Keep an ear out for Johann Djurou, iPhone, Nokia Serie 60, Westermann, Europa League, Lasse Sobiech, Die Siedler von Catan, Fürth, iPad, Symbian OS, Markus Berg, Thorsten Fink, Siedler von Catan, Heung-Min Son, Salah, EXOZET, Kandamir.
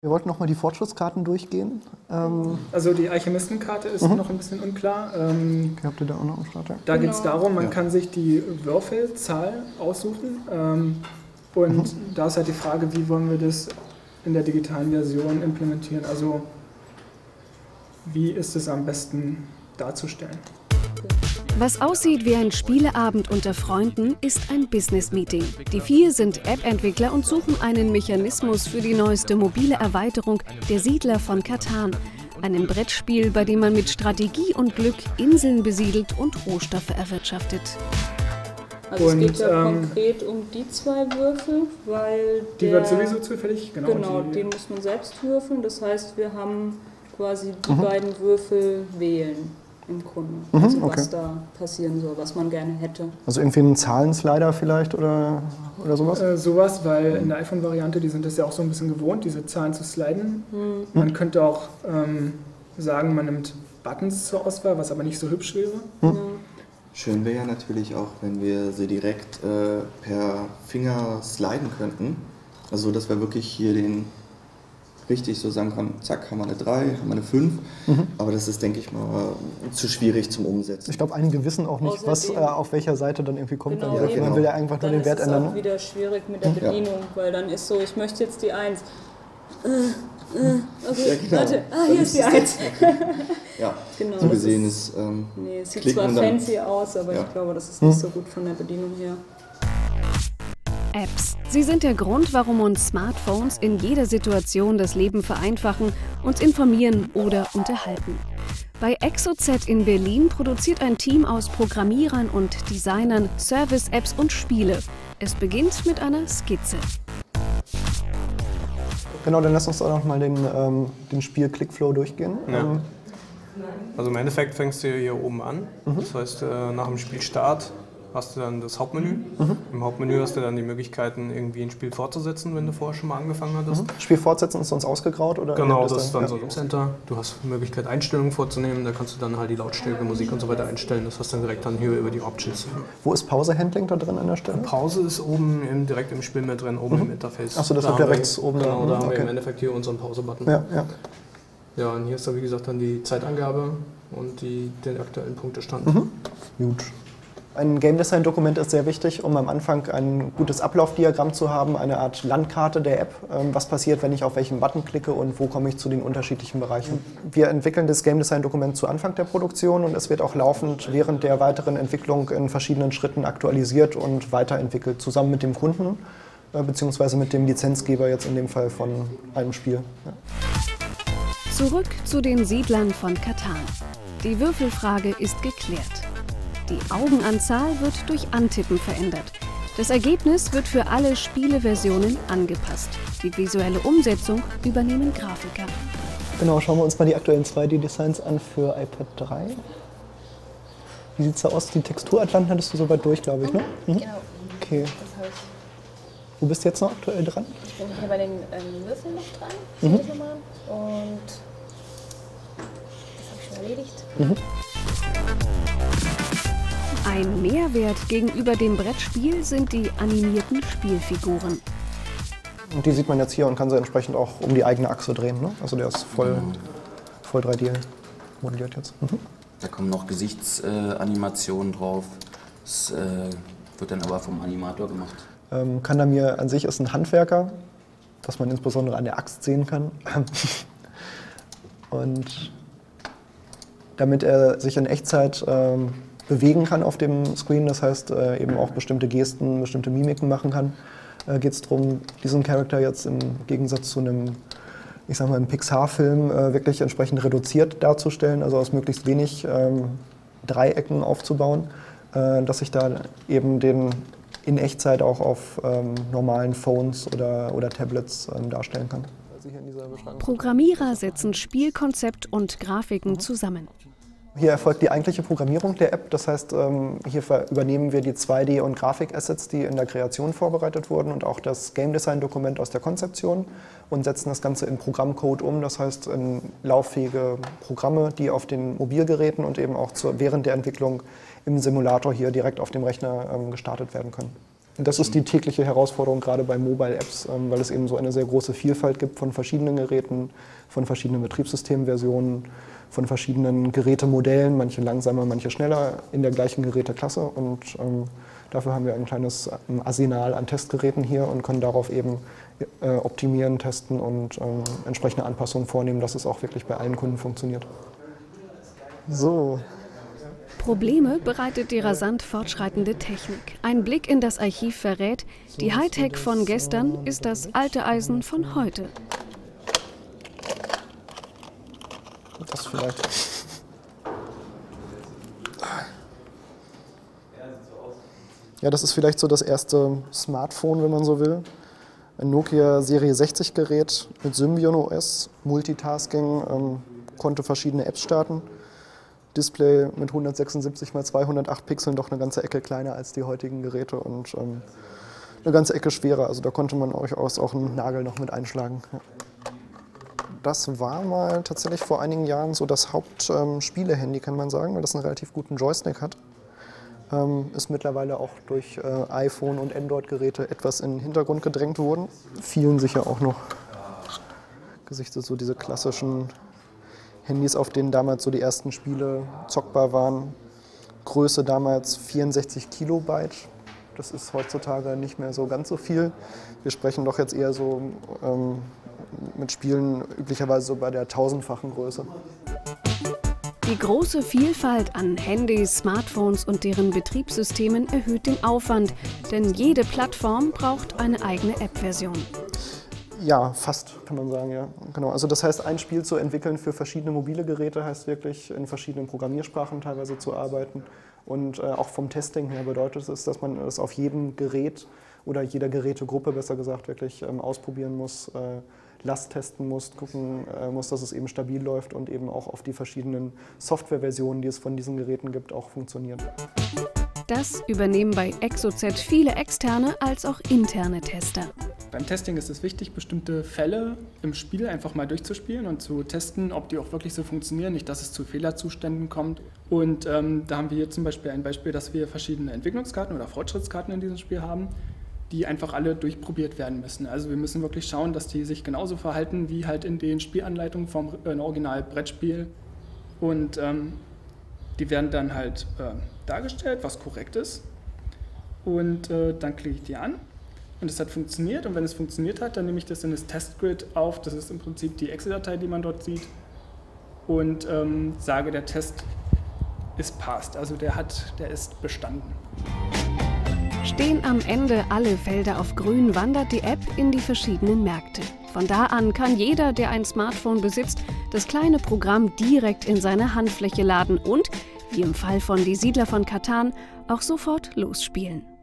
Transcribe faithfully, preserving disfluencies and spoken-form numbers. Wir wollten nochmal die Fortschrittskarten durchgehen. Ähm also die Alchemistenkarte ist mhm. noch ein bisschen unklar. Ähm okay, habt ihr da auch noch einen Starter? Da genau. geht es darum, man ja. kann sich die Würfelzahl aussuchen. Ähm, und mhm. da ist halt die Frage, wie wollen wir das in der digitalen Version implementieren? Also wie ist es am besten darzustellen? Was aussieht wie ein Spieleabend unter Freunden, ist ein Business-Meeting. Die vier sind App-Entwickler und suchen einen Mechanismus für die neueste mobile Erweiterung der Siedler von Catan, einem Brettspiel, bei dem man mit Strategie und Glück Inseln besiedelt und Rohstoffe erwirtschaftet. Also und, es geht ja ähm, konkret um die zwei Würfel, weil der, die wird sowieso zufällig, genau. Genau, die, den muss man selbst würfeln, das heißt, wir haben quasi die mhm. beiden Würfel wählen. Im Grunde, mhm, also was okay. da passieren soll, was man gerne hätte. Also irgendwie einen Zahlenslider vielleicht oder, oder sowas? Äh, sowas, weil in der iPhone-Variante, die sind das ja auch so ein bisschen gewohnt, diese Zahlen zu sliden. Mhm. Man könnte auch ähm, sagen, man nimmt Buttons zur Auswahl, was aber nicht so hübsch wäre. Mhm. Ja. Schön wäre ja natürlich auch, wenn wir sie direkt äh, per Finger sliden könnten. Also dass wir wirklich hier den richtig so sagen kann, zack, haben wir eine drei, haben wir eine fünf, mhm. aber das ist, denke ich mal, zu schwierig zum Umsetzen. Ich glaube, einige wissen auch nicht, was äh, auf welcher Seite dann irgendwie kommt. Genau, dann ja, genau. Man will ja einfach nur den Wert ändern. Dann ist es auch wieder schwierig mit der Bedienung, ja. weil dann ist so, ich möchte jetzt die eins. Äh, äh, okay, ja, genau. warte, ah, hier ist die eins. ja, genau, so gesehen ist, ist ähm, nee, es sieht zwar fancy aus, aber ja. ich glaube, das ist nicht hm. so gut von der Bedienung her. Apps. Sie sind der Grund, warum uns Smartphones in jeder Situation das Leben vereinfachen, uns informieren oder unterhalten. Bei EXOZET in Berlin produziert ein Team aus Programmierern und Designern Service-Apps und Spiele. Es beginnt mit einer Skizze. Genau, dann lass uns auch noch mal den, ähm, den Spiel-Clickflow durchgehen. Ja. Ähm. Also im Endeffekt fängst du hier oben an. Mhm. Das heißt, äh, nach dem Spielstart hast du dann das Hauptmenü. Mhm. Im Hauptmenü hast du dann die Möglichkeiten, irgendwie ein Spiel fortzusetzen, wenn du vorher schon mal angefangen hattest. Mhm. Spiel fortsetzen ist sonst ausgegraut? Oder genau, das, das ist dann ja. so ein Center. Du hast die Möglichkeit, Einstellungen vorzunehmen, da kannst du dann halt die Lautstärke, Musik und so weiter einstellen. Das hast du dann direkt dann hier über die Options. Wo ist Pause-Handling da drin an der Stelle? Pause ist oben im, direkt im Spiel mit drin, oben mhm. im Interface. Achso, das da wird ja rechts oben. Genau, da haben okay. wir im Endeffekt hier unseren Pause-Button. Ja, ja. ja, und hier ist da wie gesagt dann die Zeitangabe und die, den aktuellen Punktestand. Mhm. Gut. Ein Game Design-Dokument ist sehr wichtig, um am Anfang ein gutes Ablaufdiagramm zu haben, eine Art Landkarte der App, was passiert, wenn ich auf welchen Button klicke und wo komme ich zu den unterschiedlichen Bereichen. Wir entwickeln das Game Design-Dokument zu Anfang der Produktion und es wird auch laufend während der weiteren Entwicklung in verschiedenen Schritten aktualisiert und weiterentwickelt, zusammen mit dem Kunden bzw. mit dem Lizenzgeber jetzt in dem Fall von einem Spiel. Ja. Zurück zu den Siedlern von Catan. Die Würfelfrage ist geklärt. Die Augenanzahl wird durch Antippen verändert. Das Ergebnis wird für alle Spieleversionen angepasst. Die visuelle Umsetzung übernehmen Grafiker. Genau, schauen wir uns mal die aktuellen zwei D-Designs an für iPad drei. Wie sieht es da aus? Die Texturatlanten hattest du soweit durch, glaube ich, ne? Mhm. Genau. Okay. Wo bist du jetzt noch aktuell dran? Ich bin hier bei den ähm, Würfeln noch dran. Mhm. Und das habe ich schon erledigt. Mhm. Ein Mehrwert gegenüber dem Brettspiel sind die animierten Spielfiguren. Und die sieht man jetzt hier und kann sie entsprechend auch um die eigene Achse drehen. Ne? Also der ist voll, mhm. voll drei D modelliert jetzt. Mhm. Da kommen noch Gesichtsanimationen äh, drauf. Das äh, wird dann aber vom Animator gemacht. Ähm, Kandamir an sich ist ein Handwerker, das man insbesondere an der Axt sehen kann. Und damit er sich in Echtzeit ähm, bewegen kann auf dem Screen, das heißt äh, eben auch bestimmte Gesten, bestimmte Mimiken machen kann, äh, geht es darum, diesen Charakter jetzt im Gegensatz zu einem, ich sag mal, einem Pixar-Film äh, wirklich entsprechend reduziert darzustellen, also aus möglichst wenig ähm, Dreiecken aufzubauen, äh, dass ich da eben den in Echtzeit auch auf ähm, normalen Phones oder, oder Tablets äh, darstellen kann. Programmierer setzen Spielkonzept und Grafiken mhm. zusammen. Hier erfolgt die eigentliche Programmierung der App, das heißt, hier übernehmen wir die zwei D- und Grafik-Assets, die in der Kreation vorbereitet wurden und auch das Game-Design-Dokument aus der Konzeption und setzen das Ganze in Programmcode um, das heißt in lauffähige Programme, die auf den Mobilgeräten und eben auch während der Entwicklung im Simulator hier direkt auf dem Rechner gestartet werden können. Das ist die tägliche Herausforderung, gerade bei Mobile-Apps, weil es eben so eine sehr große Vielfalt gibt von verschiedenen Geräten, von verschiedenen Betriebssystemversionen, von verschiedenen Gerätemodellen, manche langsamer, manche schneller, in der gleichen Geräteklasse. Und ähm, dafür haben wir ein kleines Arsenal an Testgeräten hier und können darauf eben äh, optimieren, testen und ähm, entsprechende Anpassungen vornehmen, dass es auch wirklich bei allen Kunden funktioniert. So. Probleme bereitet die rasant fortschreitende Technik. Ein Blick in das Archiv verrät, die Hightech von gestern ist das alte Eisen von heute. Das vielleicht. Ja, das ist vielleicht so das erste Smartphone, wenn man so will. Ein Nokia Serie sechzig Gerät mit Symbian O S, Multitasking, ähm, konnte verschiedene Apps starten. Display mit hundertsechsundsiebzig mal zweihundertacht Pixeln doch eine ganze Ecke kleiner als die heutigen Geräte und ähm, eine ganze Ecke schwerer. Also da konnte man euch auch einen Nagel noch mit einschlagen. Ja. Das war mal tatsächlich vor einigen Jahren so das Hauptspiele-Handy, ähm, kann man sagen, weil das einen relativ guten Joystick hat. Ähm, ist mittlerweile auch durch äh, iPhone und Android-Geräte etwas in den Hintergrund gedrängt worden. Vielen sicher auch noch Gesichter, so diese klassischen Handys, auf denen damals so die ersten Spiele zockbar waren. Größe damals vierundsechzig Kilobyte. Das ist heutzutage nicht mehr so ganz so viel. Wir sprechen doch jetzt eher so ähm, mit Spielen üblicherweise so bei der tausendfachen Größe. Die große Vielfalt an Handys, Smartphones und deren Betriebssystemen erhöht den Aufwand, denn jede Plattform braucht eine eigene App-Version. Ja, fast, kann man sagen, ja. Genau. Also das heißt, ein Spiel zu entwickeln für verschiedene mobile Geräte heißt wirklich, in verschiedenen Programmiersprachen teilweise zu arbeiten. Und äh, auch vom Testing her bedeutet es, dass man das auf jedem Gerät oder jeder Gerätegruppe, besser gesagt, wirklich ähm, ausprobieren muss, äh, Last testen muss, gucken äh, muss, dass es eben stabil läuft und eben auch auf die verschiedenen Softwareversionen, die es von diesen Geräten gibt, auch funktioniert. Das übernehmen bei EXOZET viele externe als auch interne Tester. Beim Testing ist es wichtig, bestimmte Fälle im Spiel einfach mal durchzuspielen und zu testen, ob die auch wirklich so funktionieren, nicht dass es zu Fehlerzuständen kommt. Und ähm, da haben wir hier zum Beispiel ein Beispiel, dass wir verschiedene Entwicklungskarten oder Fortschrittskarten in diesem Spiel haben, die einfach alle durchprobiert werden müssen. Also wir müssen wirklich schauen, dass die sich genauso verhalten wie halt in den Spielanleitungen vom äh, Original-Brettspiel. Und ähm, die werden dann halt äh, dargestellt, was korrekt ist, und äh, dann klicke ich die an und es hat funktioniert, und wenn es funktioniert hat, dann nehme ich das in das Testgrid auf, das ist im Prinzip die Excel-Datei, die man dort sieht, und ähm, sage, der Test ist passed, also der, hat, der ist bestanden. Stehen am Ende alle Felder auf grün, wandert die App in die verschiedenen Märkte. Von da an kann jeder, der ein Smartphone besitzt, das kleine Programm direkt in seine Handfläche laden und, wie im Fall von Die Siedler von Catan, auch sofort losspielen.